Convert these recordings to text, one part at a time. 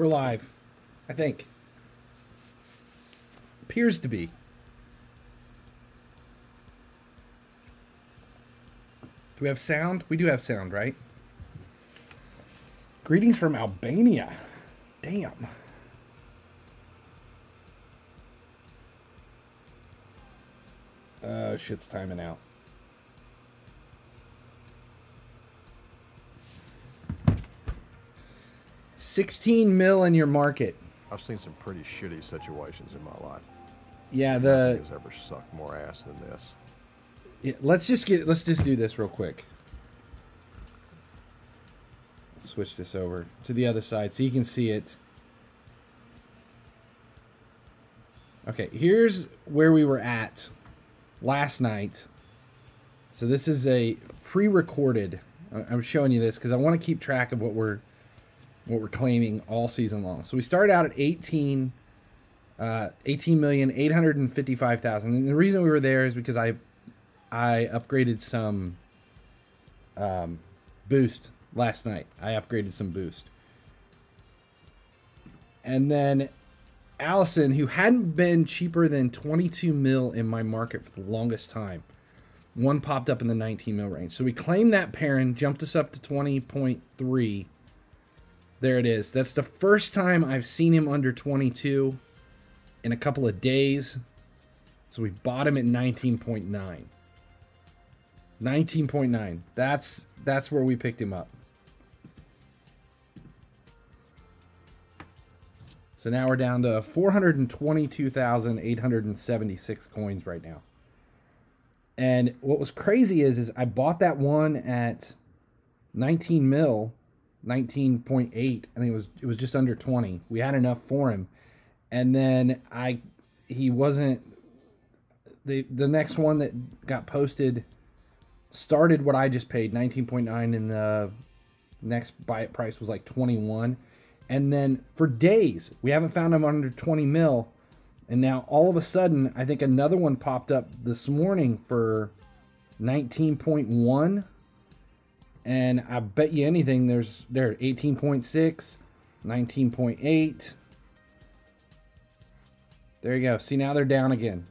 We're live, I think. Appears to be. Do we have sound? We do have sound, right? Greetings from Albania. Damn. Shit's timing out. $16 million in your market. I've seen some pretty shitty situations in my life. Yeah, nothing has ever sucked more ass than this. Yeah, let's just do this real quick. Switch this over to the other side so you can see it. Okay, here's where we were at last night. So this is a pre-recorded. I'm showing you this because I want to keep track of what we're claiming all season long. So we started out at 18,855,000. And the reason we were there is because I upgraded some boost last night. I upgraded some boost. And then Alisson, who hadn't been cheaper than 22 mil in my market for the longest time, one popped up in the 19 mil range. So we claimed that Perrin, jumped us up to 20.3. There it is. That's the first time I've seen him under 22 in a couple of days. So we bought him at 19.9. 19.9. That's where we picked him up. So now we're down to 422,876 coins right now. And what was crazy is I bought that one at 19 mil, 19.8. I think it was just under 20. We had enough for him. And then the next one that got posted started what I just paid, 19.9, and the next buy it price was like 21. And then for days, we haven't found him under 20 mil. And now all of a sudden, I think another one popped up this morning for 19.1. And I bet you anything, there 18.6, 19.8. There you go. See, now they're down again.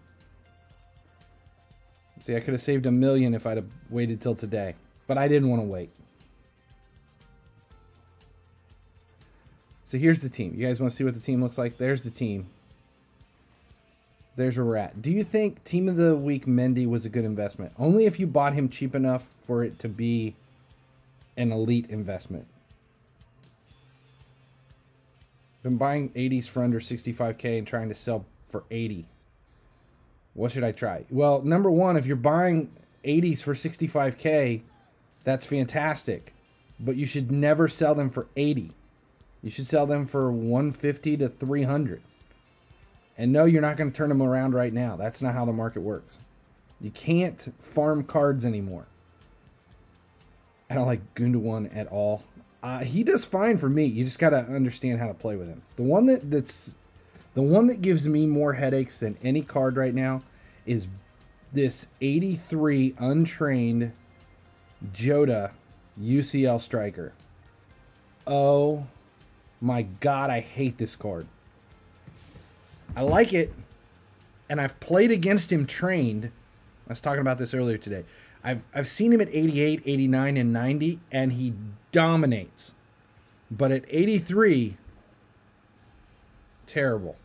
See, I could have saved $1 million if I'd have waited till today, but I didn't want to wait. So here's the team. You guys want to see what the team looks like? There's the team. There's where we're at. Do you think Team of the Week Mendy was a good investment? Only if you bought him cheap enough for it to be an elite investment. Been buying 80s for under 65K and trying to sell for 80. What should I try? Well, number one, if you're buying 80s for 65K, that's fantastic. But you should never sell them for 80. You should sell them for 150 to 300. And no, you're not going to turn them around right now. That's not how the market works. You can't farm cards anymore. I don't like Gundogan at all. He does fine for me. You just got to understand how to play with him. The one that gives me more headaches than any card right now is this 83 untrained Jota UCL striker. Oh my God, I hate this card. I like it, and I've played against him trained. I was talking about this earlier today. I've seen him at 88, 89, and 90, and he dominates. But at 83, terrible.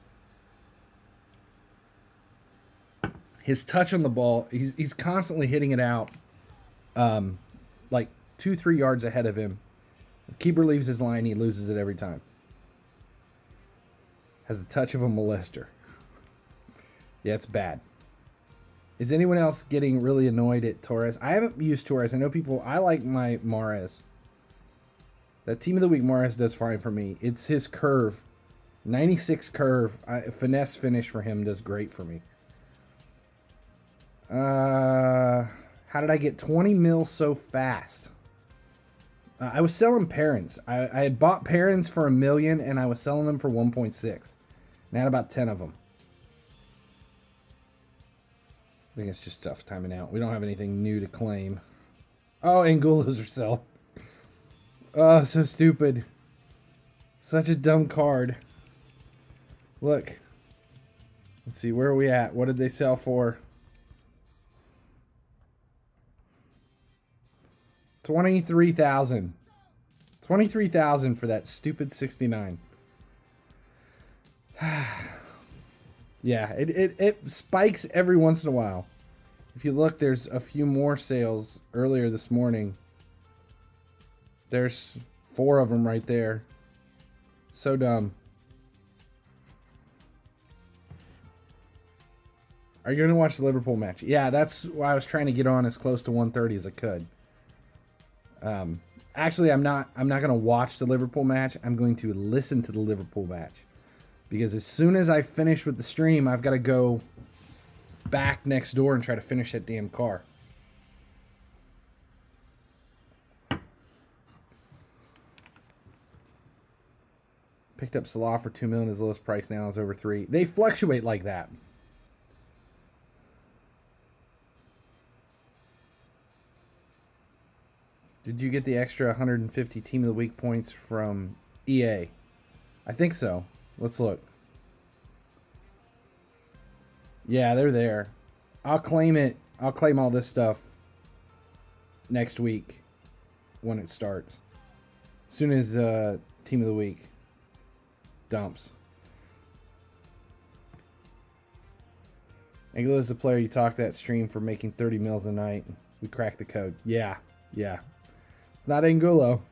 His touch on the ball, he's constantly hitting it out like 2-3 yards ahead of him. The keeper leaves his line, he loses it every time. Has the touch of a molester. Yeah, it's bad. Is anyone else getting really annoyed at Torres? I haven't used Torres. I know people... I like my Mahrez. That Team of the Week Mahrez does fine for me. It's his curve. 96 curve. Finesse finish for him does great for me. How did I get 20 mil so fast? I was selling Perrins. I had bought Perrins for $1 million, and I was selling them for 1.6. And I had about 10 of them. I think it's just tough timing out. We don't have anything new to claim. Oh, Angulos are selling. Oh, so stupid. Such a dumb card. Look. Let's see, where are we at? What did they sell for? 23,000. 23,000 for that stupid 69. Yeah, it spikes every once in a while. If you look, there's a few more sales earlier this morning. There's 4 of them right there. So dumb. Are you going to watch the Liverpool match? Yeah, that's why I was trying to get on as close to 1:30 as I could. Actually, I'm not going to watch the Liverpool match. I'm going to listen to the Liverpool match. Because as soon as I finish with the stream, I've got to go back next door and try to finish that damn car. Picked up Salah for 2 million. His lowest price now is over 3. They fluctuate like that. Did you get the extra 150 Team of the Week points from EA? I think so. Let's look. Yeah, they're there. I'll claim it. I'll claim all this stuff next week when it starts. As soon as Team of the Week dumps. Angelo is the player you talked that stream for making 30 mils a night. We cracked the code. Yeah, yeah. It's not Angulo.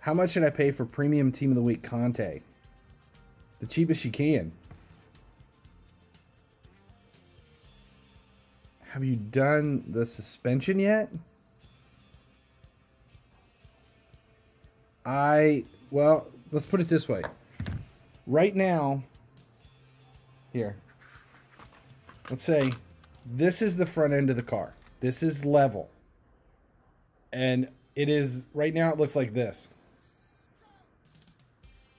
How much should I pay for premium Team of the Week Conte? The cheapest you can. Have you done the suspension yet? Well, let's put it this way. Right now, here, let's say this is the front end of the car. This is level. And it is, right now it looks like this.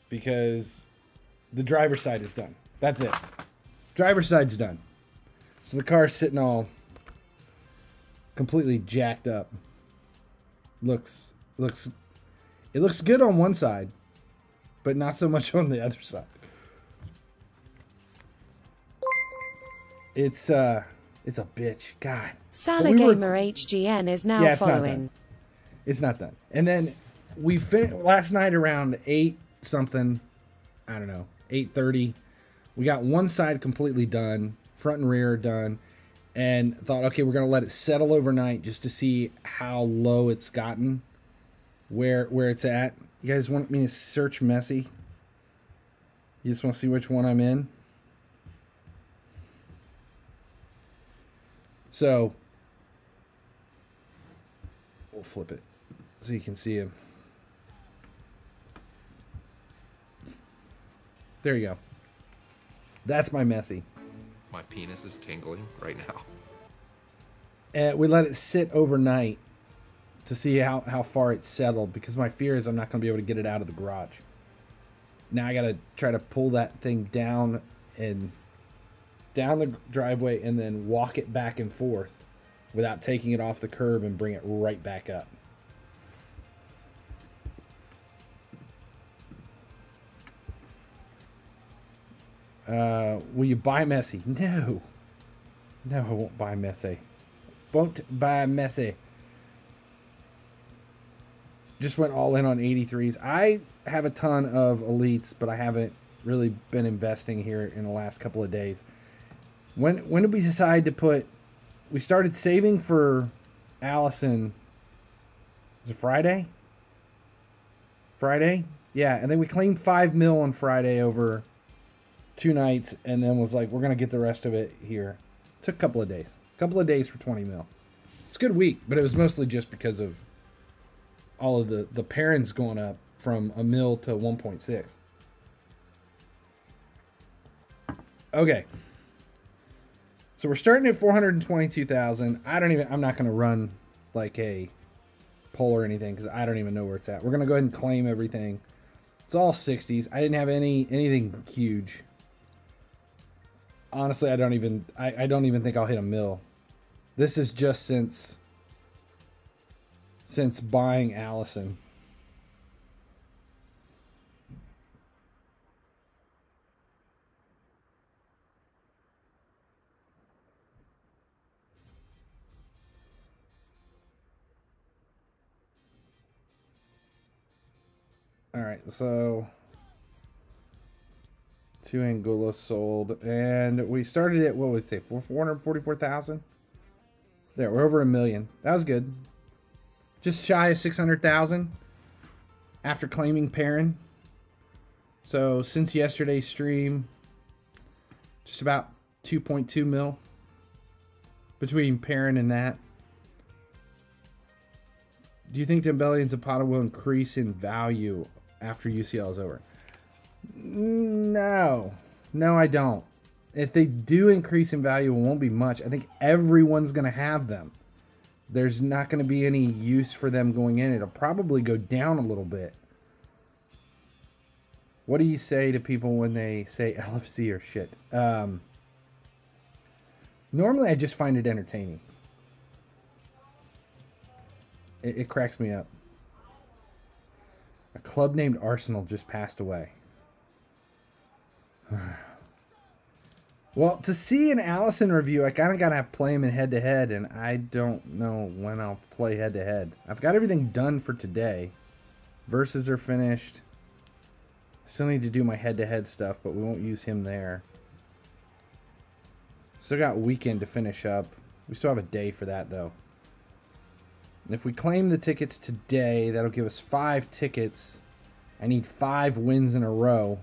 Because the driver's side is done. That's it. Driver's side's done. So the car's sitting all completely jacked up. It looks good on one side, but not so much on the other side. It's a bitch. God. Salah Gamer HGN is now following. It's not done. And then we finished last night around 8 something. I don't know. 8:30. We got one side completely done, front and rear done, and thought, okay, we're gonna let it settle overnight just to see how low it's gotten, where it's at. You guys want me to search Messi? You just want to see which one I'm in? So we'll flip it so you can see him. There you go. That's my Messi. My penis is tingling right now. And we let it sit overnight to see how far it settled, because my fear is I'm not going to be able to get it out of the garage. Now I got to try to pull that thing down and down the driveway and then walk it back and forth without taking it off the curb and bring it right back up. Will you buy Messi? No. No, I won't buy Messi. Won't buy Messi. Just went all in on 83s. I have a ton of elites, but I haven't really been investing here in the last couple of days. When did we decide to put... We started saving for Alisson. Was it Friday? Friday? Yeah, and then we claimed 5 mil on Friday over 2 nights, and then was like, we're going to get the rest of it here. Took a couple of days. A couple of days for 20 mil. It's a good week, but it was mostly just because of all of the Perrin's going up from a mil to 1.6. Okay. So we're starting at 422,000. I'm not going to run like a poll or anything because I don't even know where it's at. We're going to go ahead and claim everything. It's all 60s. I didn't have anything huge. Honestly, I don't even think I'll hit a mil. This is just since buying Alisson. All right, so two Angulo sold, and we started at, what would we say, 444,000? There, we're over a million. That was good. Just shy of 600,000 after claiming Perrin. So since yesterday's stream, just about 2.2 mil between Perrin and that. Do you think Dembele and Zapata will increase in value after UCL is over? No, I don't. If they do increase in value, it won't be much. I think everyone's going to have them. There's not going to be any use for them going in. It'll probably go down a little bit. What do you say to people when they say LFC or shit? Normally, I just find it entertaining. It cracks me up. A club named Arsenal just passed away. Well, to see an Alisson review, I kind of got to play him in head-to-head, and I don't know when I'll play head-to-head. I've got everything done for today. Verses are finished. I still need to do my head-to-head stuff, but we won't use him there. Still got weekend to finish up. We still have a day for that, though. And if we claim the tickets today, that'll give us 5 tickets. I need 5 wins in a row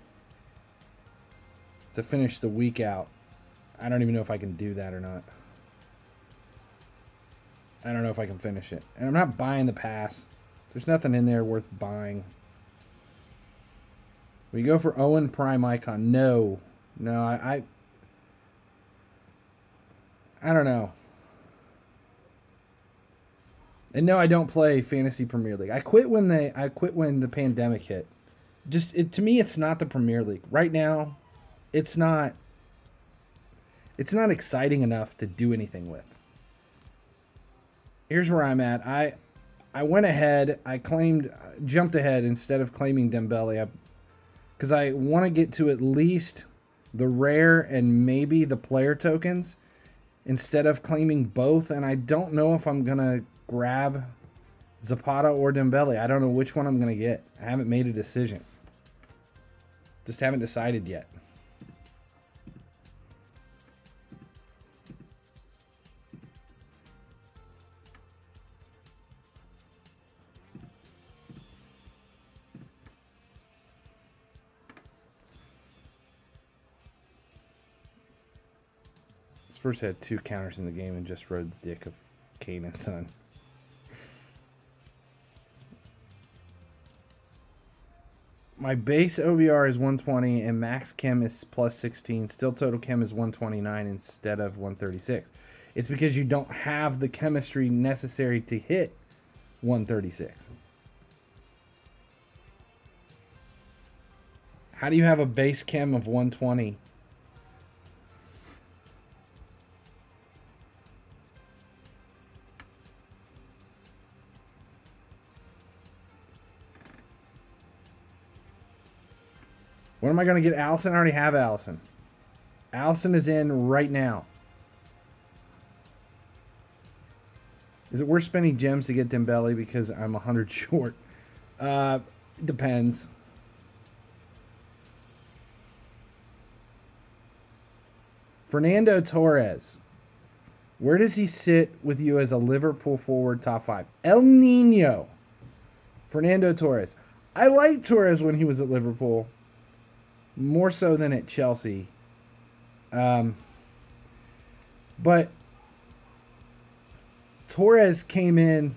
to finish the week out. I don't even know if I can do that or not. I don't know if I can finish it. And I'm not buying the pass. There's nothing in there worth buying. We go for Owen Prime Icon. No. No, I don't know. And no, I don't play Fantasy Premier League. I quit when the pandemic hit. Just to me, it's not the Premier League. Right now, it's not exciting enough to do anything with. Here's where I'm at. I went ahead, jumped ahead instead of claiming Dembele, because I want to get to at least the rare and maybe the player tokens instead of claiming both. And I don't know if I'm gonna grab Zapata or Dembele. I don't know which one I'm gonna get. I haven't made a decision. Just haven't decided yet. Spurs had 2 counters in the game and just rode the dick of Kane and Son. My base OVR is 120 and max chem is plus 16. Still total chem is 129 instead of 136. It's because you don't have the chemistry necessary to hit 136. How do you have a base chem of 120? When am I going to get Alisson? I already have Alisson. Alisson is in right now. Is it worth spending gems to get Dembele because I'm 100 short? Depends. Fernando Torres. Where does he sit with you as a Liverpool forward top 5? El Nino. Fernando Torres. I liked Torres when he was at Liverpool. More so than at Chelsea. But Torres came in.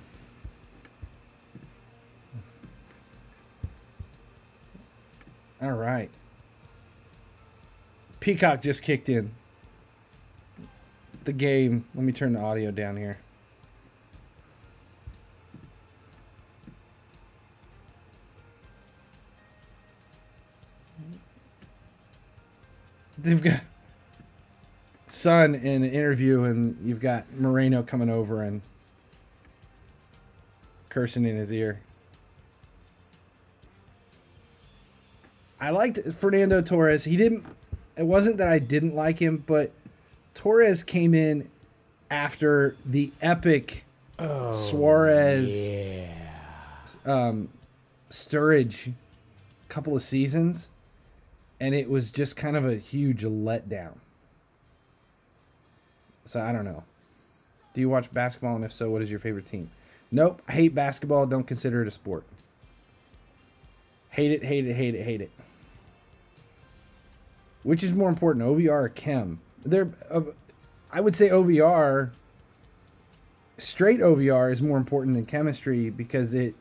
All right. Peacock just kicked in the game. Let me turn the audio down here. They've got Son in an interview, and you've got Moreno coming over and cursing in his ear. I liked Fernando Torres. It wasn't that I didn't like him, but Torres came in after the epic Suarez, Sturridge couple of seasons, and it was just kind of a huge letdown. So I don't know. Do you watch basketball, and if so, what is your favorite team? Nope, I hate basketball. Don't consider it a sport. Hate it, hate it, hate it, hate it. Which is more important, OVR or Chem? They're, I would say OVR, straight OVR is more important than chemistry because it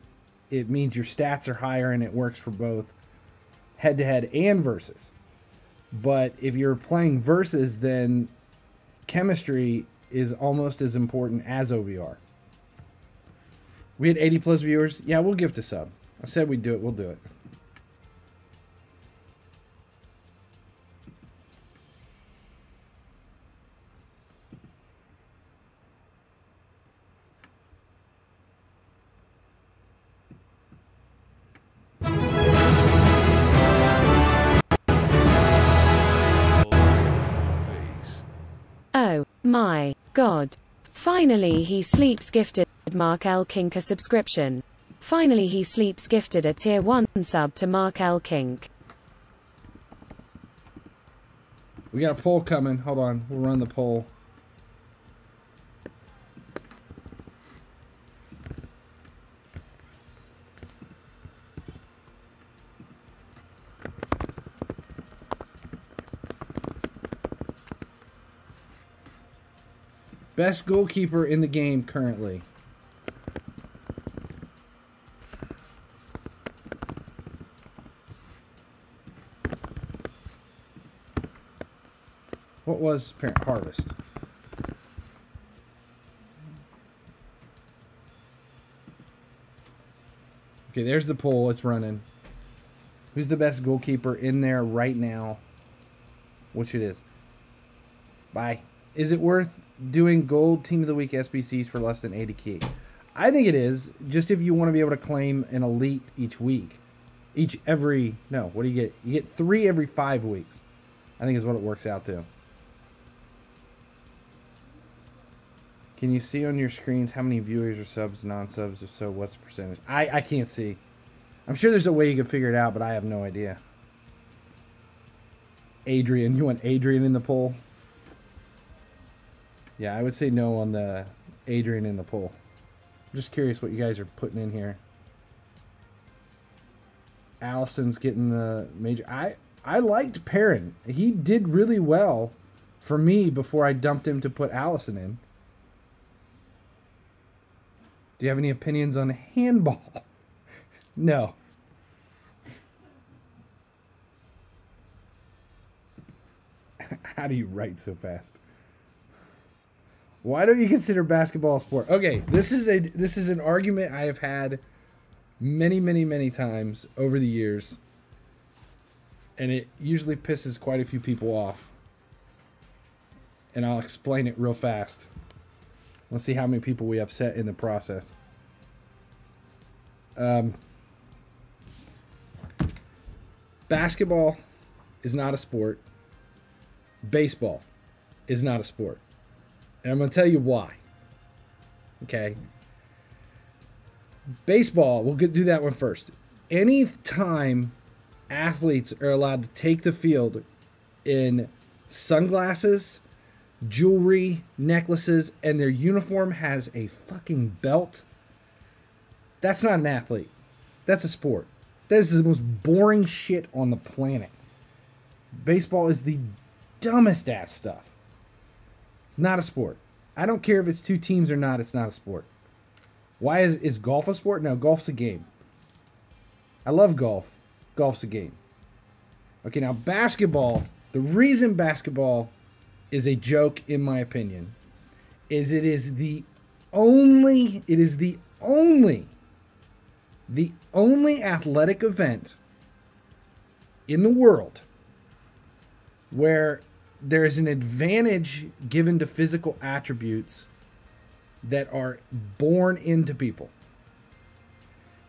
means your stats are higher and it works for both head-to-head and versus. But if you're playing versus, then chemistry is almost as important as OVR. We had 80 plus viewers. Yeah, we'll gift a sub. I said we'd do it. We'll do it. Oh my God. Finally He Sleeps gifted Mark L. Kink a subscription. Finally He Sleeps gifted a tier 1 sub to Mark L. Kink. We got a poll coming. Hold on. We'll run the poll. Best goalkeeper in the game currently. What was Parent Harvest? Okay, there's the poll. It's running. Who's the best goalkeeper in there right now? Which it is. Bye. Is it worth doing gold Team of the Week SBCs for less than 80k? I think it is. Just if you want to be able to claim an elite each week. No, what do you get? You get 3 every 5 weeks. I think is what it works out to. Can you see on your screens how many viewers or subs, non-subs? If so, what's the percentage? I can't see. I'm sure there's a way you could figure it out, but I have no idea. Adrian, you want Adrian in the poll? Yeah, I would say no on the Adrian in the poll. I'm just curious what you guys are putting in here. Alisson's getting the major. I liked Perrin. He did really well for me before I dumped him to put Alisson in. Do you have any opinions on handball? No. How do you write so fast? Why don't you consider basketball a sport? Okay, this is an argument I have had many, many, many times over the years. And it usually pisses quite a few people off. And I'll explain it real fast. Let's see how many people we upset in the process. Basketball is not a sport. Baseball is not a sport. And I'm going to tell you why. Okay. Baseball, we'll do that one first. Any time athletes are allowed to take the field in sunglasses, jewelry, necklaces, and their uniform has a fucking belt, that's not an athlete. That's a sport. That is the most boring shit on the planet. Baseball is the dumbest ass stuff. It's not a sport. I don't care if it's 2 teams or not, it's not a sport. Why is golf a sport? No, golf's a game. I love golf. Golf's a game. Okay, now basketball, the reason basketball is a joke, in my opinion, is it is the only athletic event in the world where there is an advantage given to physical attributes that are born into people.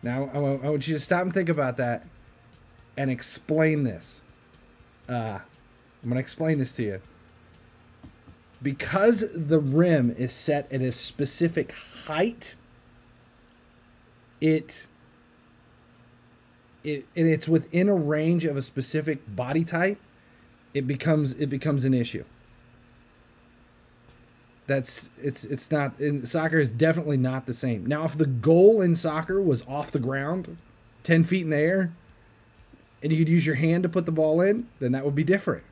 Now, I want you to stop and think about that and explain this. I'm going to explain this to you. Because the rim is set at a specific height, it and it's within a range of a specific body type, it becomes an issue. It's not in soccer. Is definitely not the same. Now, if the goal in soccer was off the ground, 10 feet in the air, and you could use your hand to put the ball in, then that would be different.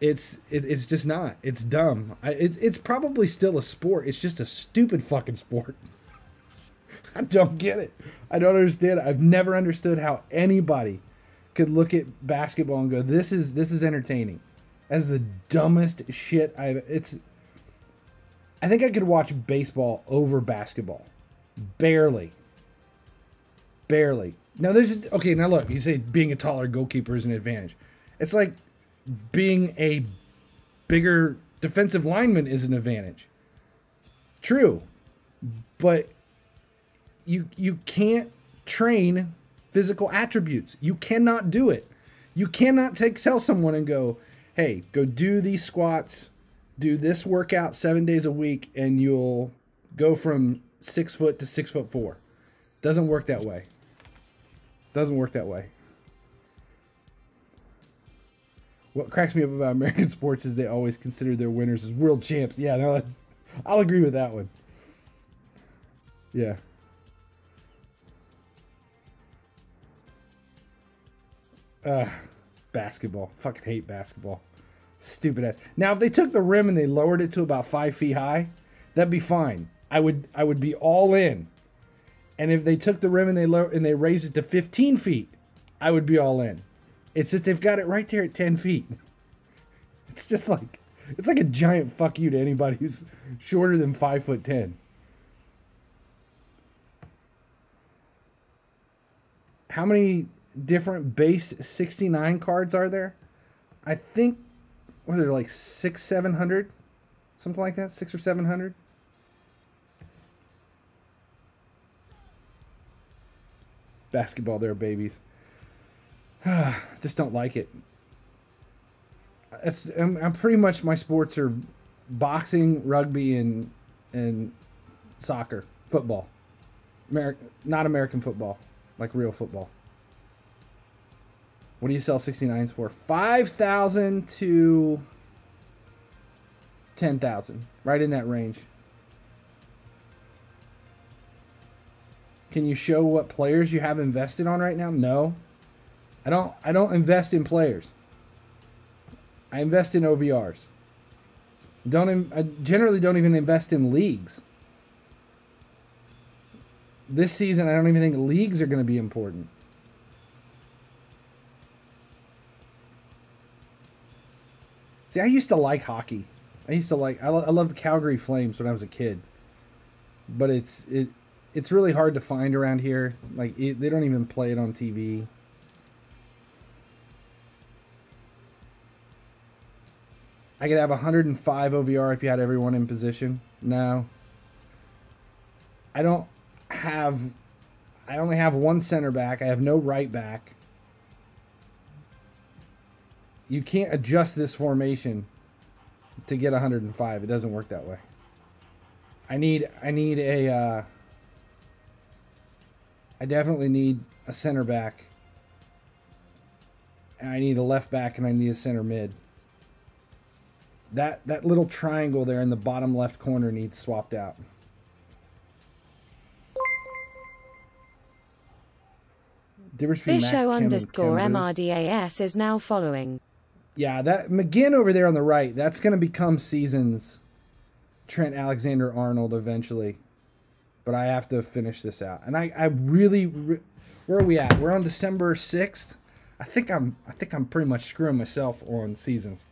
It's just not. It's dumb. It's probably still a sport. It's just a stupid fucking sport. I don't get it. I don't understand it. I've never understood how anybody could look at basketball and go, "This is entertaining." As the dumbest shit I think I could watch baseball over basketball. Barely. Now now look, you say being a taller goalkeeper is an advantage. It's like being a bigger defensive lineman is an advantage. True. But you can't train physical attributes. You cannot do it. You cannot tell someone and go, "Hey, go do these squats, do this workout 7 days a week, and you'll go from 6 foot to 6'4". Doesn't work that way. Doesn't work that way. What cracks me up about American sports is they always consider their winners as world champs. Yeah, no, I'll agree with that one. Yeah. Basketball. Fucking hate basketball. Stupid ass. Now, if they took the rim and they lowered it to about 5 feet high, that'd be fine. I would be all in. And if they took the rim and they raised it to 15 feet, I would be all in. It's just they've got it right there at 10 feet. It's just like, it's like a giant fuck you to anybody who's shorter than 5'10". How many different base 69 cards are there? I think they're like 600-700, something like that, 600 or 700. Basketball, they're babies. Just don't like it. I'm pretty much, my sports are boxing, rugby, and soccer, football. Not American football, like real football. What do you sell 69s for? 5,000 to 10,000. Right in that range. Can you show what players you have invested on right now? No. I don't invest in players. I invest in OVRs. I generally don't even invest in leagues. This season, I don't even think leagues are going to be important. See, I used to like hockey. I loved the Calgary Flames when I was a kid. But it's really hard to find around here. Like, they don't even play it on TV. I could have 105 OVR if you had everyone in position. No. I only have one center back. I have no right back. You can't adjust this formation to get 105. It doesn't work that way. I definitely need a center back. And I need a left back, and I need a center mid. That little triangle there in the bottom left corner needs swapped out. Bisho _ MRDAS is now following. Yeah, that McGinn over there on the right, that's going to become season's Trent Alexander-Arnold eventually. But I have to finish this out. And where are we at? We're on December 6th. I think I'm pretty much screwing myself on seasons.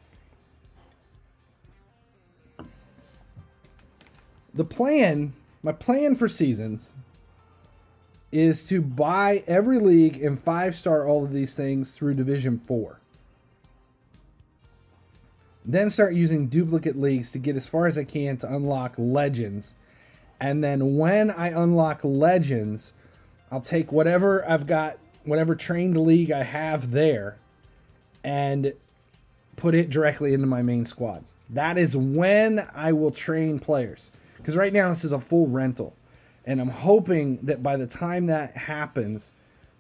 My plan for seasons is to buy every league and 5-star all of these things through Division 4. Then start using duplicate leagues to get as far as I can to unlock legends. And then when I unlock legends, I'll take whatever I've got, whatever trained league I have there, and put it directly into my main squad. That is when I will train players. Because right now this is a full rental. And I'm hoping that by the time that happens,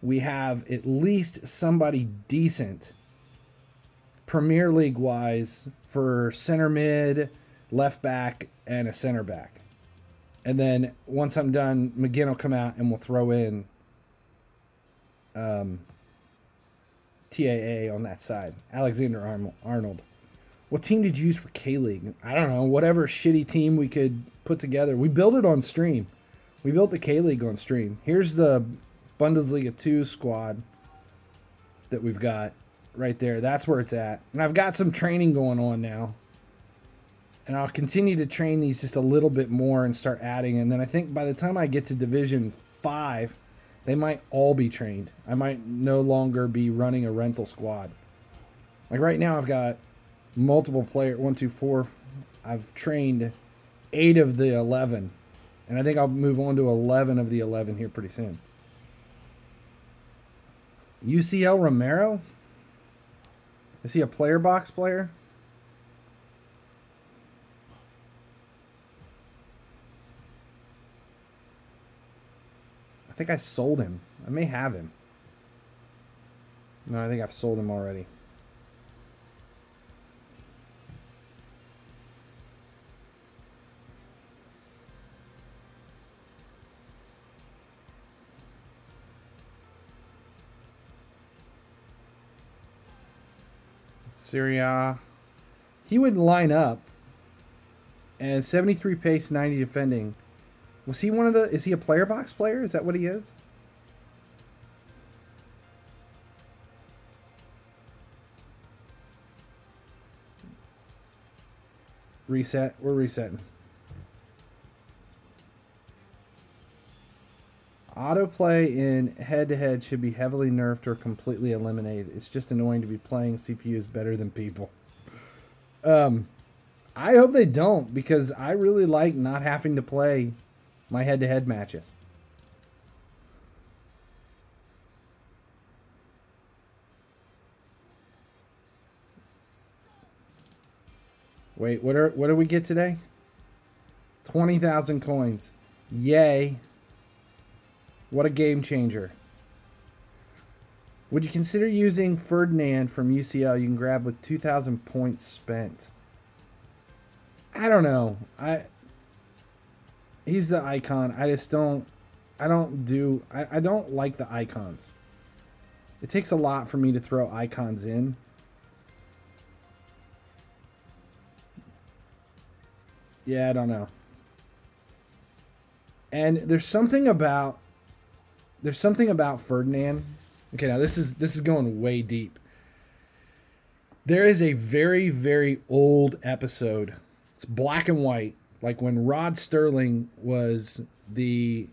we have at least somebody decent Premier League-wise for center mid, left back, and a center back. And then once I'm done, McGinn will come out and we'll throw in TAA on that side. Alexander-Arnold. What team did you use for K-League? I don't know. Whatever shitty team we could put together. We built it on stream. We built the K-League on stream. Here's the Bundesliga 2 squad that we've got right there. That's where it's at. And I've got some training going on now. And I'll continue to train these just a little bit more and start adding. And then I think by the time I get to Division 5, they might all be trained. I might no longer be running a rental squad. Like right now I've got multiple player, 1, 2, 4. I've trained 8 of the 11. And I think I'll move on to 11 of the 11 here pretty soon. UCL Romero? Is he a player box player? I think I sold him. I may have him. No, I think I've sold him already. Serie A. He would line up and 73 pace, 90 defending. Was he one of the, is he a player box player? Is that what he is? Reset. We're resetting. Autoplay in head-to-head should be heavily nerfed or completely eliminated. It's just annoying to be playing CPUs better than people. I hope they don't, because I really like not having to play my head-to-head matches. Wait, what do we get today? 20,000 coins. Yay. What a game changer. Would you consider using Ferdinand from UCL? You can grab with 2,000 points spent. I don't know. He's the icon. I just don't. I don't like the icons. It takes a lot for me to throw icons in. Yeah, I don't know. And there's something about. There's something about Ferdinand. Okay, now this is going way deep. There is a very, very old episode. It's black and white, like when Rod Serling was the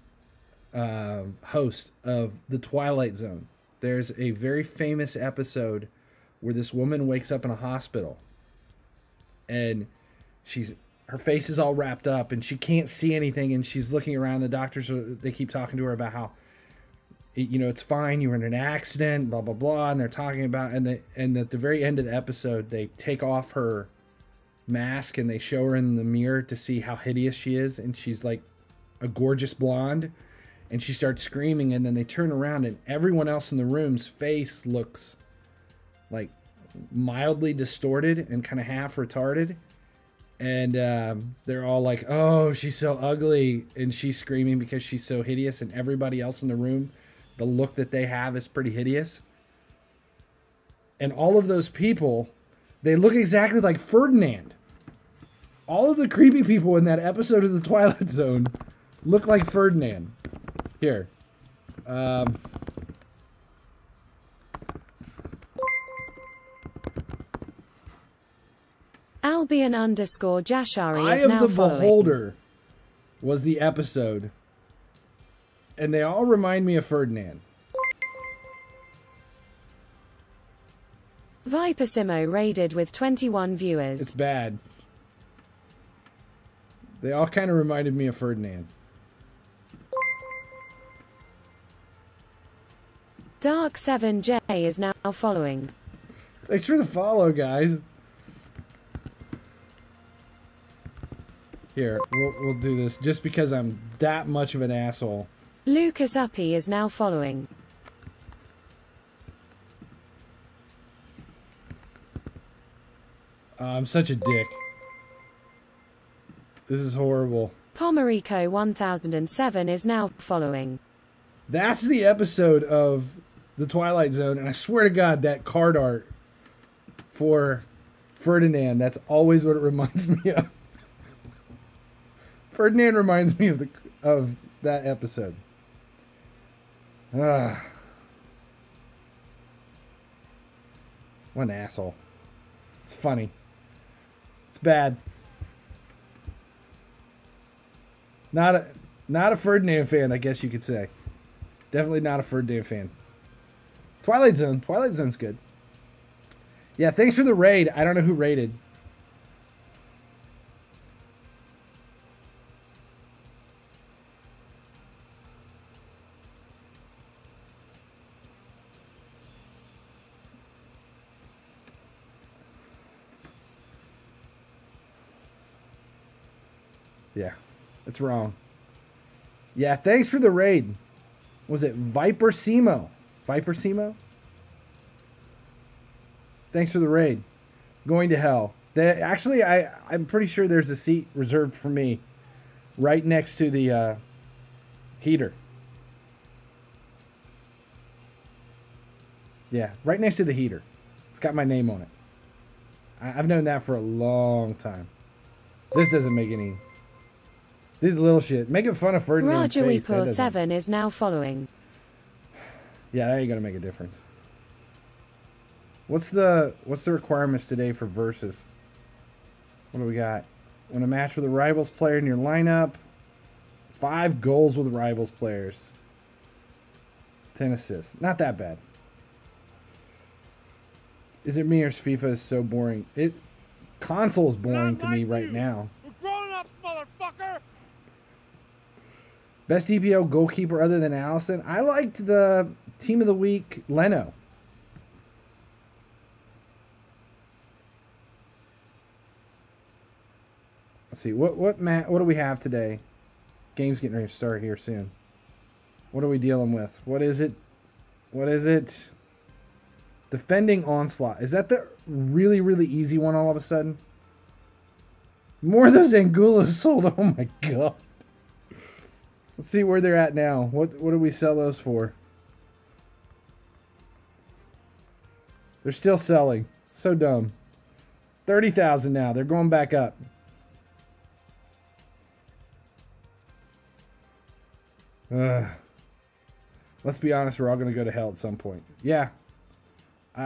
host of The Twilight Zone. There's a very famous episode where this woman wakes up in a hospital, and her face is all wrapped up, and she can't see anything, and she's looking around. The doctors, they keep talking to her about how, you know, it's fine, you were in an accident, blah, blah, blah. And they're talking about, and at the very end of the episode, they take off her mask and they show her in the mirror to see how hideous she is. And she's like a gorgeous blonde, and she starts screaming. And then they turn around and everyone else in the room's face looks like mildly distorted and kind of half retarded. And they're all like, oh, she's so ugly. And she's screaming because she's so hideous, and everybody else in the room, the look that they have is pretty hideous. And all of those people, they look exactly like Ferdinand. All of the creepy people in that episode of The Twilight Zone look like Ferdinand. Here. Albion_Jashari. Eye of the Beholder was the episode. And they all remind me of Ferdinand. Vipersimo raided with 21 viewers. It's bad. They all kind of reminded me of Ferdinand. Dark7J is now following. Thanks for the follow, guys. Here, we'll do this just because I'm that much of an asshole. Lucas Uppy is now following. I'm such a dick. This is horrible. Pomerico 1007 is now following. That's the episode of The Twilight Zone, and I swear to God, that card art for Ferdinand, that's always what it reminds me of. Ferdinand reminds me of that episode. Ah. What an asshole. It's funny. It's bad. Not a Ferdinand fan, I guess you could say. Definitely not a Ferdinand fan. Twilight Zone. Twilight Zone's good. Yeah, thanks for the raid. I don't know who raided. Yeah, it's wrong. Yeah, thanks for the raid. Was it Viper Simo? Viper Simo? Thanks for the raid. Going to hell. Actually, I'm pretty sure there's a seat reserved for me right next to the heater. Yeah, right next to the heater. It's got my name on it. I've known that for a long time. This doesn't make any... This is little shit. Making fun of Ferdinand's face. Roger Weeklaw 7 is now following. Yeah, that ain't gonna make a difference. What's the requirements today for versus? What do we got? Win a match with a rivals player in your lineup. 5 goals with rivals players. 10 assists. Not that bad. Is it me or FIFA is so boring? It console's boring to me right now. Grown-ups, motherfucker! Best EPL goalkeeper other than Alisson. I liked the Team of the Week, Leno. Let's see. What do we have today? Game's getting ready to start here soon. What are we dealing with? What is it? What is it? Defending Onslaught. Is that the really, really easy one all of a sudden? More of those Angulas sold. Oh, my God. Let's see where they're at now. What do we sell those for? They're still selling. So dumb. 30,000 now. They're going back up. Ugh. Let's be honest. We're all going to go to hell at some point. Yeah.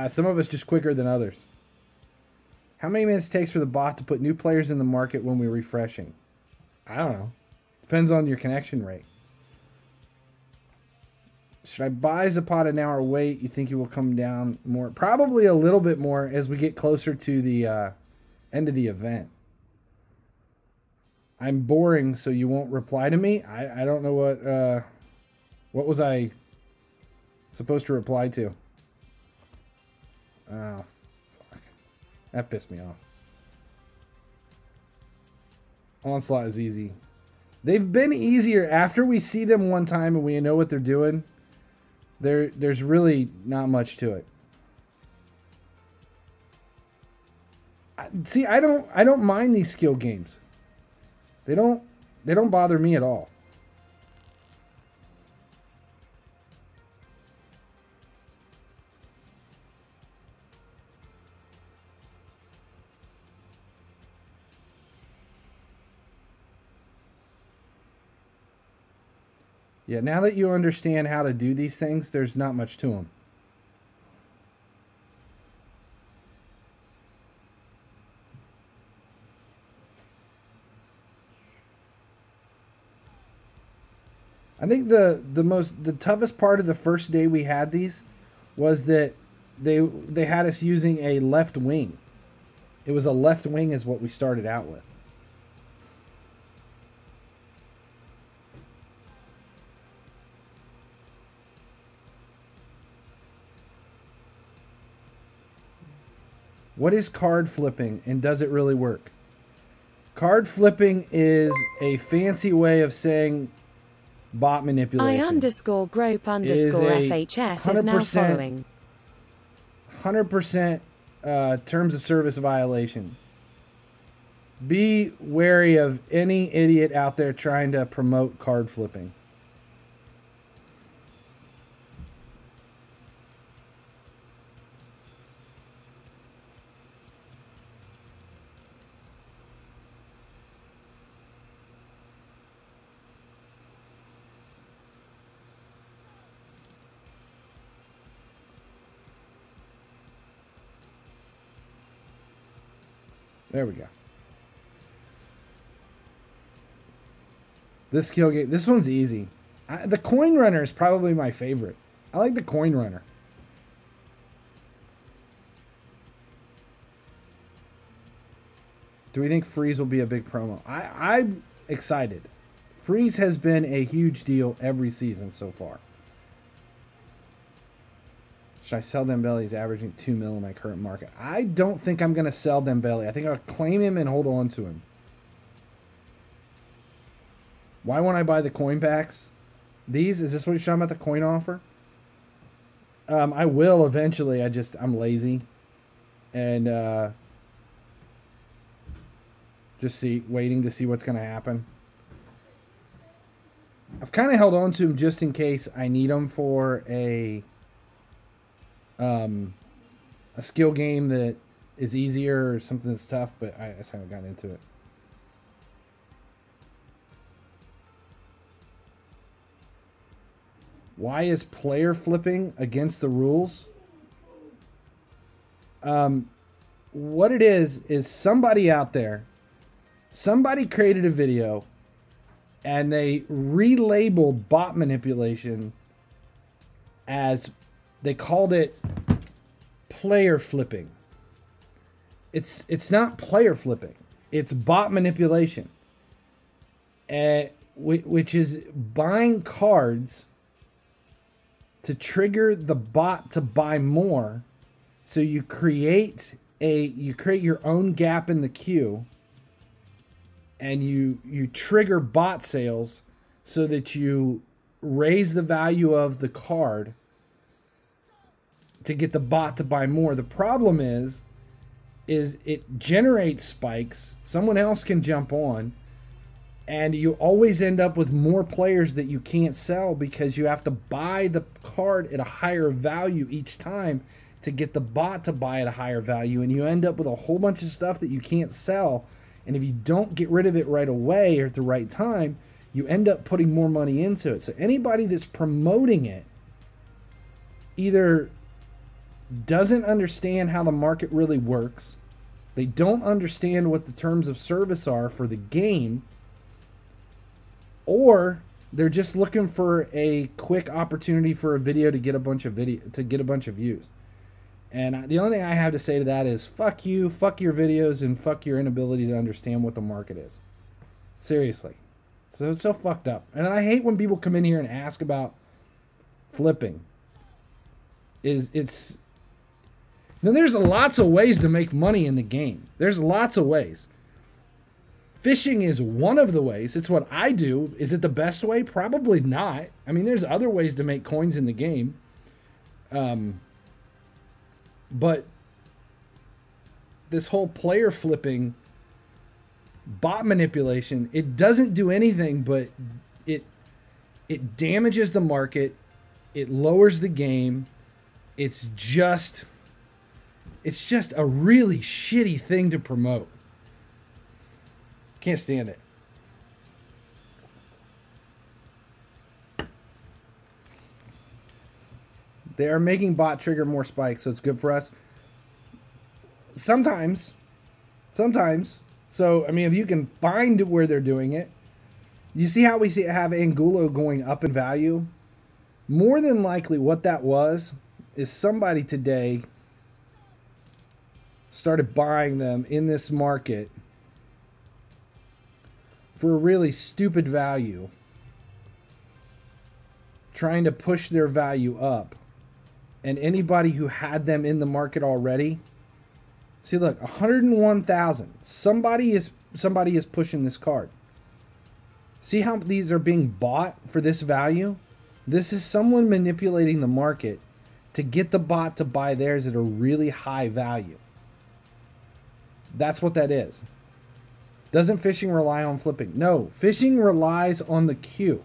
Some of us just quicker than others. How many minutes it takes for the bot to put new players in the market when we're refreshing? I don't know. Depends on your connection rate. Should I buy Zapata now or wait? You think he will come down more? Probably a little bit more as we get closer to the end of the event. I'm boring, so you won't reply to me? I don't know what was I supposed to reply to? Oh, fuck. That pissed me off. Onslaught is easy. They've been easier after we see them one time and we know what they're doing. There's really not much to it. See, I don't mind these skill games. They don't bother me at all. Yeah, now that you understand how to do these things, there's not much to them. I think the toughest part of the first day we had these was that they had us using a left wing. It was a left wing is what we started out with. What is card flipping and does it really work? Card flipping is a fancy way of saying bot manipulation. I_group_FHS is now following. 100% terms of service violation. Be wary of any idiot out there trying to promote card flipping. There we go. This skill game. This one's easy. The coin runner is probably my favorite. I like the coin runner. Do we think Freeze will be a big promo? I'm excited. Freeze has been a huge deal every season so far. Should I sell Dembele? He's averaging 2 mil in my current market. I don't think I'm going to sell Dembele. I think I'll claim him and hold on to him. Why won't I buy the coin packs? These? Is this what you're talking about, the coin offer? I will eventually. I'm lazy. And just waiting to see what's going to happen. I've kind of held on to him just in case I need him for a skill game that is easier or something that's tough, but I just haven't gotten into it. Why is player flipping against the rules? What it is somebody out there, somebody created a video and they relabeled bot manipulation as they called it player flipping. It's not player flipping. It's bot manipulation, which is buying cards to trigger the bot to buy more. So you create your own gap in the queue, and you trigger bot sales so that you raise the value of the card to get the bot to buy more. The problem is it generates spikes. Someone else can jump on, and you always end up with more players that you can't sell because you have to buy the card at a higher value each time to get the bot to buy at a higher value, and you end up with a whole bunch of stuff that you can't sell. And if you don't get rid of it right away or at the right time, you end up putting more money into it. So anybody that's promoting it either doesn't understand how the market really works, they don't understand what the terms of service are for the game, or they're just looking for a quick opportunity for a video to get a bunch of views. And the only thing I have to say to that is fuck you, fuck your videos, and fuck your inability to understand what the market is. Seriously. So it's so fucked up. And I hate when people come in here and ask about flipping. Now, there's lots of ways to make money in the game. There's lots of ways. Fishing is one of the ways. It's what I do. Is it the best way? Probably not. I mean, there's other ways to make coins in the game. But this whole player flipping, bot manipulation, it doesn't do anything, but it damages the market. It lowers the game. It's just a really shitty thing to promote. Can't stand it. They are making bot trigger more spikes, so it's good for us. Sometimes. So, I mean, if you can find where they're doing it. You see how we have Angulo going up in value? More than likely what that was is somebody today started buying them in this market for a really stupid value, trying to push their value up. And anybody who had them in the market already, see, look, 101,000. Somebody is somebody is pushing this card. See how these are being bought for this value? This is someone manipulating the market to get the bot to buy theirs at a really high value. That's what that is. Doesn't phishing rely on flipping? No, phishing relies on the queue.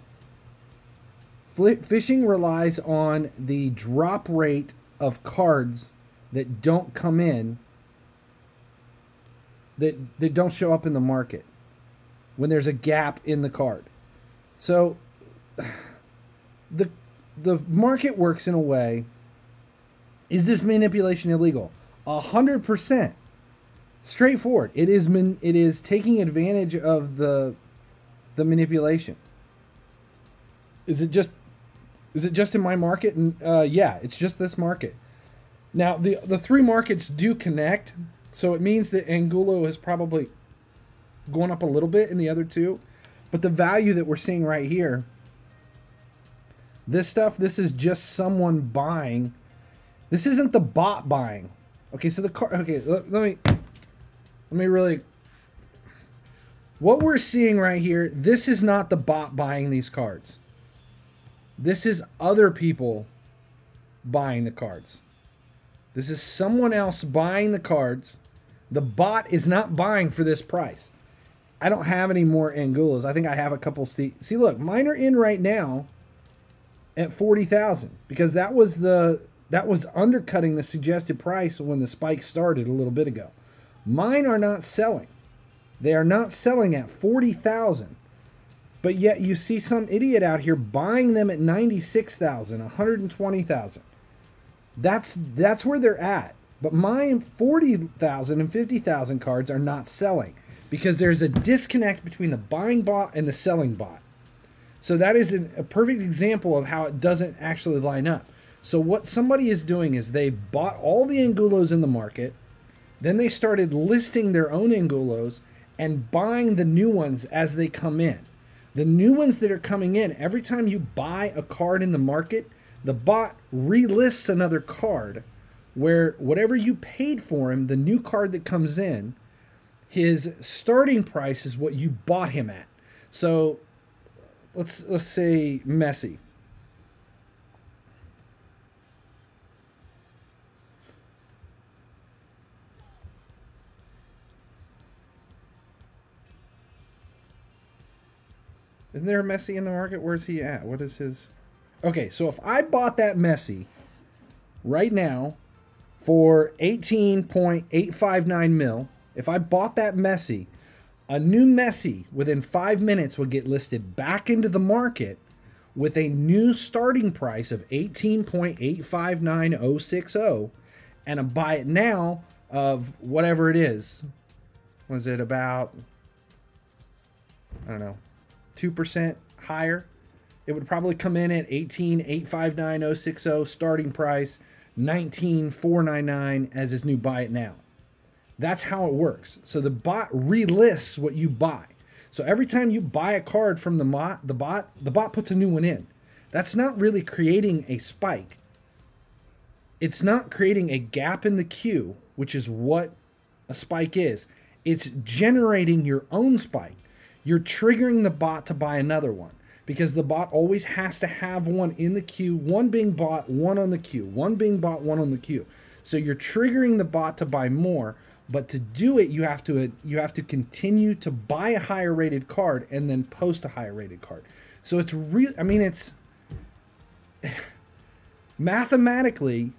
Phishing relies on the drop rate of cards that don't come in, that don't show up in the market when there's a gap in the card. So the market works in a way. Is this manipulation illegal? 100%. Straightforward. It is taking advantage of the manipulation. Is it just in my market? And yeah, it's just this market. Now the three markets do connect, so it means that Angulo has probably gone up a little bit in the other two, but the value that we're seeing right here, this stuff, this is just someone buying. This isn't the bot buying. Okay, so the card. Okay, let me really. What we're seeing right here, this is not the bot buying these cards. This is other people buying the cards. This is someone else buying the cards. The bot is not buying for this price. I don't have any more Angulos. I think I have a couple. See, look, mine are in right now at 40,000 because that was undercutting the suggested price when the spike started a little bit ago. Mine are not selling. They are not selling at 40,000. But yet you see some idiot out here buying them at 96,000, 120,000. That's where they're at. But my 40,000 and 50,000 cards are not selling because there's a disconnect between the buying bot and the selling bot. So that is a perfect example of how it doesn't actually line up. So what somebody is doing is they bought all the Angulos in the market, then they started listing their own Angulos and buying the new ones as they come in. The new ones that are coming in, every time you buy a card in the market, the bot relists another card where whatever you paid for him, the new card that comes in, his starting price is what you bought him at. So let's say Messi. Isn't there a Messi in the market? Where's he at? What is his? Okay, so if I bought that Messi right now for 18.859 mil, if I bought that Messi, a new Messi within 5 minutes would get listed back into the market with a new starting price of 18.859060, and a buy it now of whatever it is. Was it about, I don't know, 2% higher? It would probably come in at 18,859,060 starting price, 19,499 as his new buy it now. That's how it works. So the bot relists what you buy. So every time you buy a card from the bot puts a new one in. That's not really creating a spike. It's not creating a gap in the queue, which is what a spike is. It's generating your own spike. You're triggering the bot to buy another one because the bot always has to have one in the queue, one being bought, one on the queue, one being bought, one on the queue. So you're triggering the bot to buy more, but to do it, you have to continue to buy a higher rated card and then post a higher rated card. So it's real. I mean, it's mathematically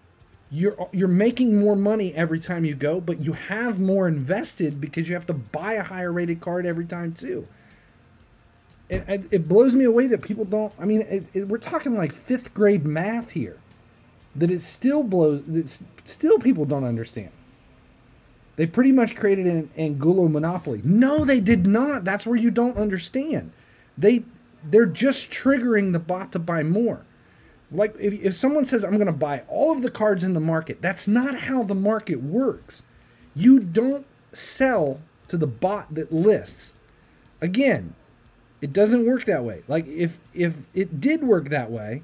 you're making more money every time you go, but you have more invested because you have to buy a higher rated card every time too. It blows me away that people don't, I mean, we're talking like 5th grade math here, that still people don't understand. They pretty much created an Angulo monopoly. No, they did not. That's where you don't understand. They're just triggering the bot to buy more. Like if someone says, I'm going to buy all of the cards in the market, that's not how the market works. You don't sell to the bot that lists. Again, it doesn't work that way. Like if it did work that way,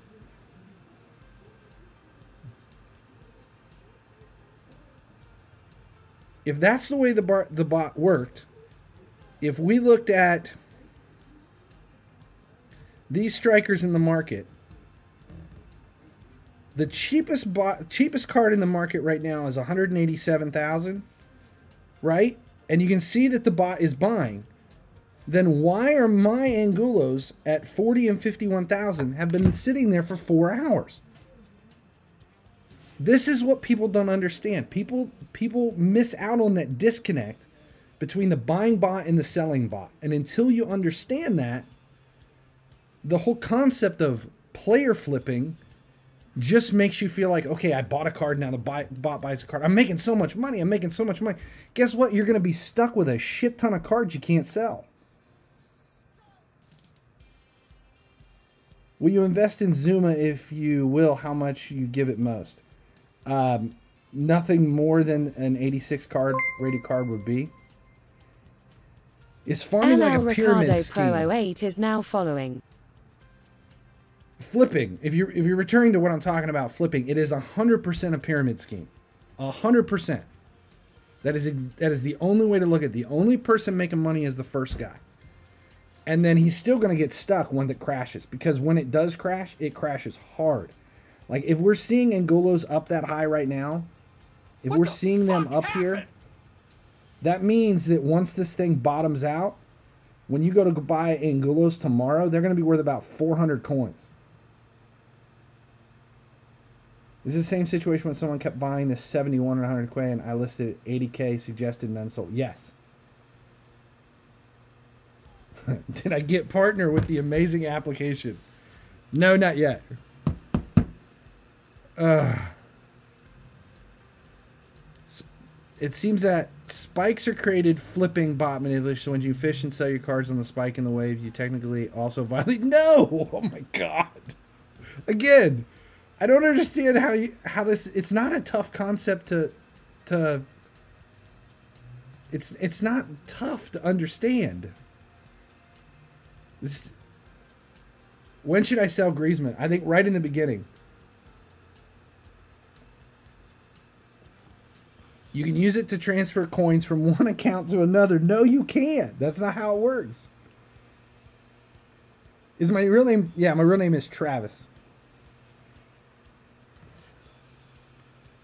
if that's the way the bot worked, if we looked at these strikers in the market, the cheapest card in the market right now is $187,000, right? And you can see that the bot is buying. Then why are my Angulos at $40,000 and $51,000 have been sitting there for 4 hours? This is what people don't understand. People miss out on that disconnect between the buying bot and the selling bot. And until you understand that, the whole concept of player flipping just makes you feel like, okay, I bought a card, now the bot buys a card. I'm making so much money. I'm making so much money. Guess what? You're going to be stuck with a shit ton of cards you can't sell. Will you invest in Zuma? If you will, how much you give it most? Nothing more than an 86 card rated card would be. It's farming like a pyramid scheme. Pro 08 is now following. Flipping. If you're returning to what I'm talking about, flipping, it is 100% a pyramid scheme. 100%. That is the only way to look at it. The only person making money is the first guy. And then he's still going to get stuck when it crashes, because when it does crash, it crashes hard. Like, if we're seeing Angulo's up that high right now, if we're seeing them up here, that means that once this thing bottoms out, when you go to buy Angulo's tomorrow, they're going to be worth about 400 coins. This is the same situation when someone kept buying this 71 and 100 quid, and I listed it 80K, suggested and unsold. Yes. Did I get partner with the amazing application? No, not yet. It seems that spikes are created flipping bot manipulation. So when you fish and sell your cards on the spike in the wave, you technically also violate. No! Oh my god! Again, I don't understand how this. It's not a tough concept to. It's not tough to understand. This, when should I sell Griezmann? I think right in the beginning. You can use it to transfer coins from one account to another. No, you can't. That's not how it works. Is my real name? Yeah, my real name is Travis.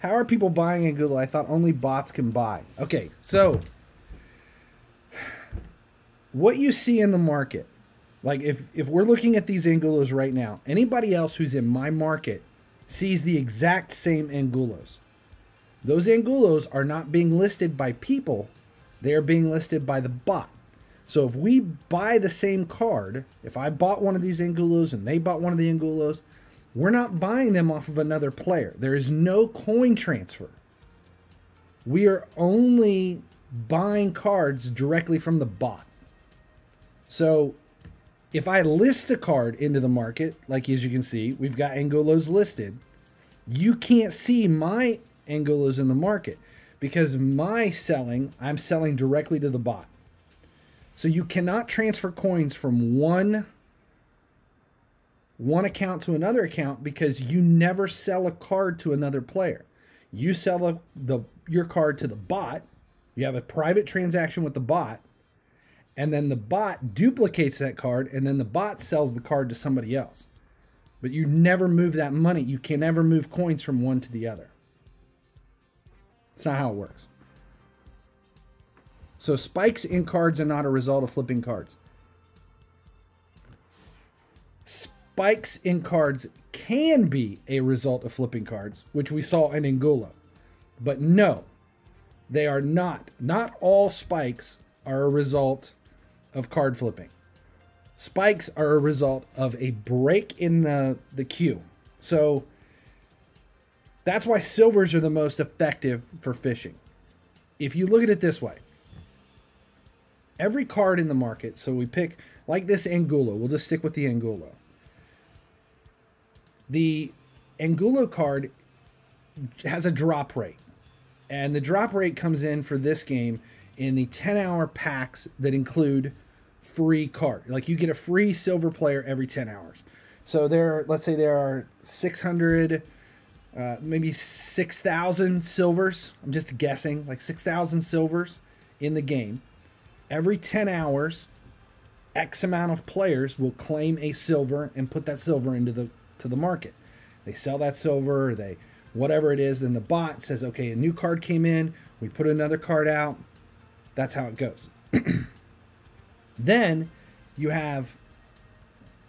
How are people buying in Google? I thought only bots can buy. Okay, so what you see in the market. Like, if we're looking at these Angulos right now, anybody else who's in my market sees the exact same Angulos. Those Angulos are not being listed by people. They are being listed by the bot. So if we buy the same card, if I bought one of these Angulos and they bought one of the Angulos, we're not buying them off of another player. There is no coin transfer. We are only buying cards directly from the bot. So if I list a card into the market, like as you can see, we've got Angulos listed. You can't see my Angulos in the market because my selling, I'm selling directly to the bot. So you cannot transfer coins from one account to another account because you never sell a card to another player. You sell your card to the bot. You have a private transaction with the bot. And then the bot duplicates that card, and then the bot sells the card to somebody else. But you never move that money. You can never move coins from one to the other. It's not how it works. So spikes in cards are not a result of flipping cards. Spikes in cards can be a result of flipping cards, which we saw in Angulo. But no, they are not. Not all spikes are a result of card flipping. Spikes are a result of a break in the queue. So that's why silvers are the most effective for fishing. If you look at it this way, every card in the market, so we pick like this Angulo, we'll just stick with the Angulo. The Angulo card has a drop rate, and the drop rate comes in for this game in the 10-hour packs that include free card. Like, you get a free silver player every 10 hours. So there, let's say there are 600, maybe 6,000 silvers. I'm just guessing, like 6,000 silvers in the game. every 10 hours, X amount of players will claim a silver and put that silver into the market. They sell that silver, they whatever it is, and the bot says, okay, a new card came in, we put another card out. That's how it goes. Then you have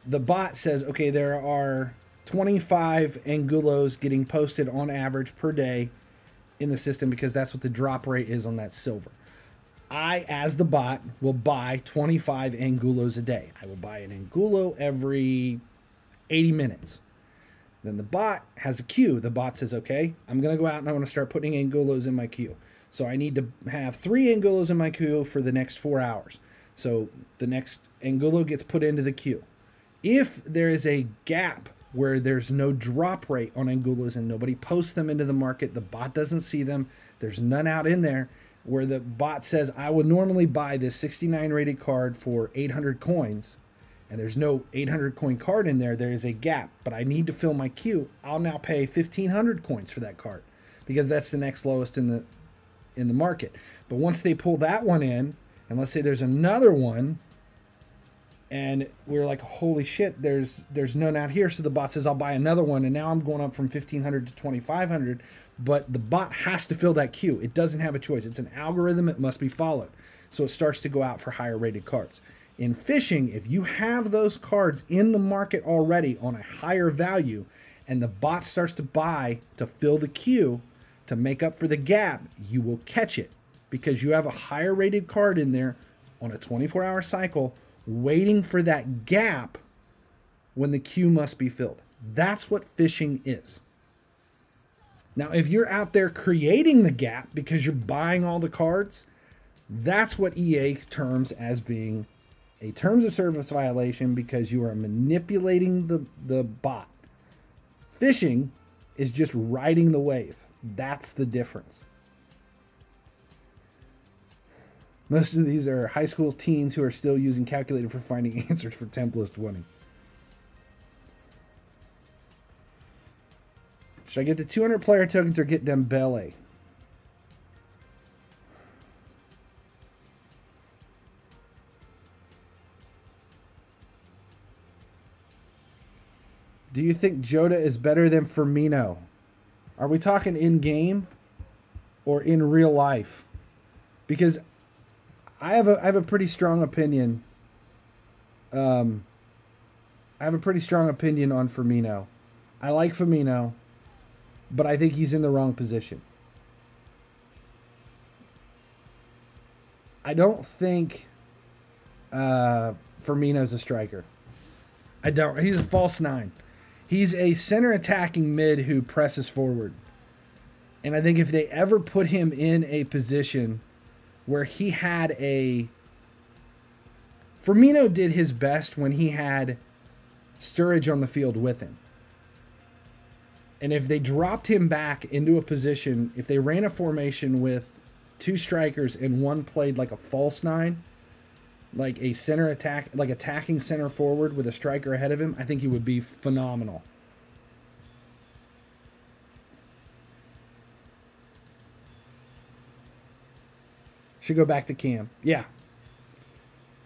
the bot says, okay, there are 25 Angulos getting posted on average per day in the system because that's what the drop rate is on that silver. I, as the bot, will buy 25 Angulos a day. I will buy an Angulo every 80 minutes. Then the bot has a queue. The bot says, okay, I'm going to go out and I want to start putting Angulos in my queue. So I need to have 3 Angulos in my queue for the next 4 hours. So the next Angulo gets put into the queue. If there is a gap where there's no drop rate on Angulos and nobody posts them into the market, the bot doesn't see them, there's none out in there, where the bot says, I would normally buy this 69 rated card for 800 coins, and there's no 800 coin card in there, there is a gap, but I need to fill my queue, I'll now pay 1,500 coins for that card, because that's the next lowest in the market. But once they pull that one in, and let's say there's another one, and we're like, holy shit, there's none out here, so the bot says, I'll buy another one, and now I'm going up from 1,500 to 2,500, but the bot has to fill that queue. It doesn't have a choice. It's an algorithm. It must be followed. So it starts to go out for higher rated cards. In fishing, if you have those cards in the market already on a higher value, and the bot starts to buy to fill the queue to make up for the gap, you will catch it because you have a higher rated card in there on a 24-hour cycle waiting for that gap when the queue must be filled. That's what fishing is. Now, if you're out there creating the gap because you're buying all the cards, that's what EA terms as being a terms of service violation because you are manipulating the bot. Phishing is just riding the wave. That's the difference. Most of these are high school teens who are still using calculator for finding answers for Templist winning. Should I get the 200 player tokens or get Dembele? Do you think Jota is better than Firmino? Are we talking in game or in real life? Because I have a pretty strong opinion. I have a pretty strong opinion on Firmino. I like Firmino, but I think he's in the wrong position. I don't think Firmino's a striker. I don't. He's a false nine. He's a center attacking mid who presses forward. And I think if they ever put him in a position where he had a... Firmino did his best when he had Sturridge on the field with him. And if they dropped him back into a position, if they ran a formation with 2 strikers and one played like a false nine, like a center attack, like attacking center forward with a striker ahead of him, I think he would be phenomenal. Should go back to Cam. Yeah.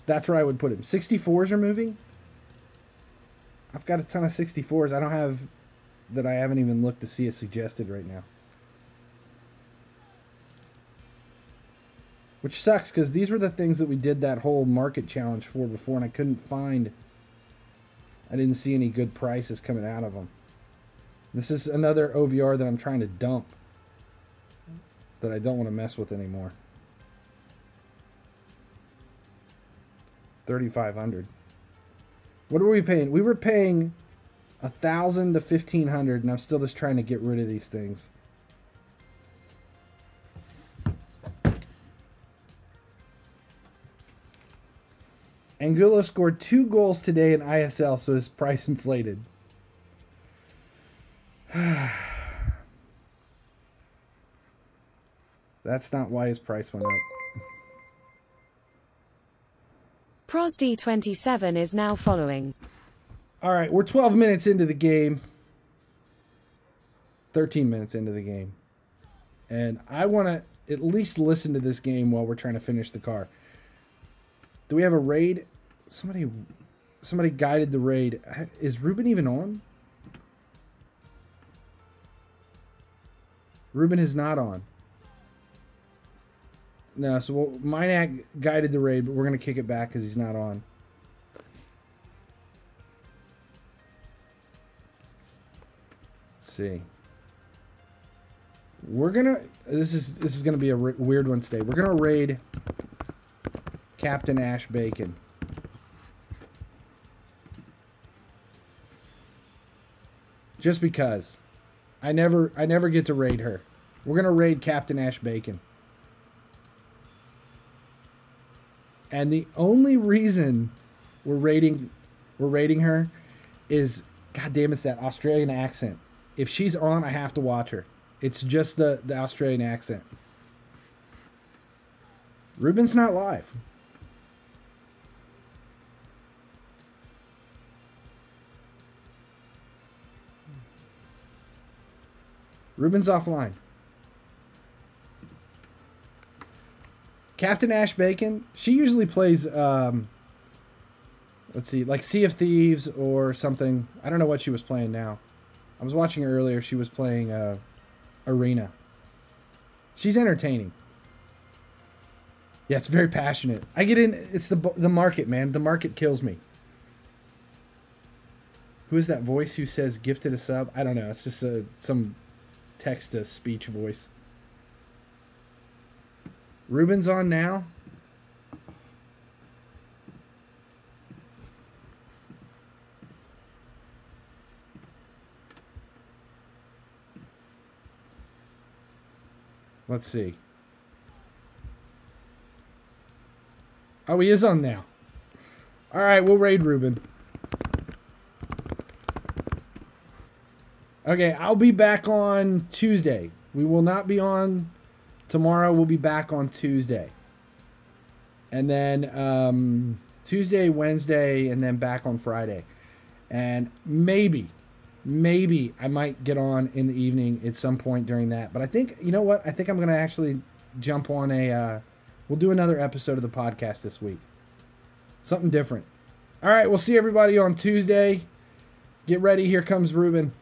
That's where I would put him. 64s are moving. I've got a ton of 64s. I don't have... that I haven't even looked to see is suggested right now. Which sucks, because these were the things that we did that whole market challenge for before, and I couldn't find... I didn't see any good prices coming out of them. This is another OVR that I'm trying to dump that I don't want to mess with anymore. 3,500. What were we paying? We were paying... 1,000 to 1,500, and I'm still just trying to get rid of these things. Angulo scored 2 goals today in ISL, so his price inflated. That's not why his price went up. ProsD27 is now following. All right, we're 12 minutes into the game. 13 minutes into the game. And I want to at least listen to this game while we're trying to finish the car. Do we have a raid? Somebody guided the raid. Is Ruben even on? Ruben is not on. No, so Minak guided the raid, but we're going to kick it back because he's not on. Let's see. We're going to... This is going to be a weird one today. We're going to raid Captain Ash Bacon. Just because. I never get to raid her. We're going to raid Captain Ash Bacon. And the only reason we're raiding her is, god damn, it's that Australian accent. If she's on, I have to watch her. It's just the Australian accent. Ruben's not live. Ruben's offline. Captain Ash Bacon, she usually plays, let's see, like Sea of Thieves or something. I don't know what she was playing now. I was watching her earlier. She was playing Arena. She's entertaining. Yeah, it's very passionate. I get in, it's the market, man. The market kills me. Who is that voice who says gifted a sub? I don't know. It's just some text-to-speech voice. Ruben's on now. Let's see. Oh, he is on now. All right, we'll raid Ruben. Okay, I'll be back on Tuesday. We will not be on... Tomorrow we'll be back on Tuesday. And then Tuesday, Wednesday, and then back on Friday. And maybe I might get on in the evening at some point during that. But I think, you know what? I think I'm going to actually jump on a, we'll do another episode of the podcast this week. Something different. All right, we'll see everybody on Tuesday. Get ready. Here comes Ruben.